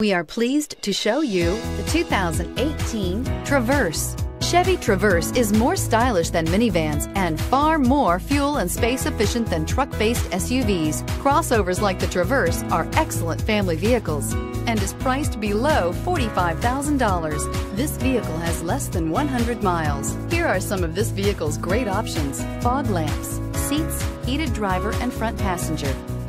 We are pleased to show you the 2018 Traverse. Chevy Traverse is more stylish than minivans and far more fuel and space efficient than truck-based SUVs. Crossovers like the Traverse are excellent family vehicles and is priced below $45,000. This vehicle has less than 100 miles. Here are some of this vehicle's great options: fog lamps, seats, heated driver and front passenger,